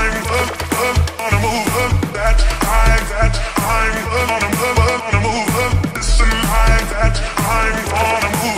I'm on a move. Listen, I'm on a move.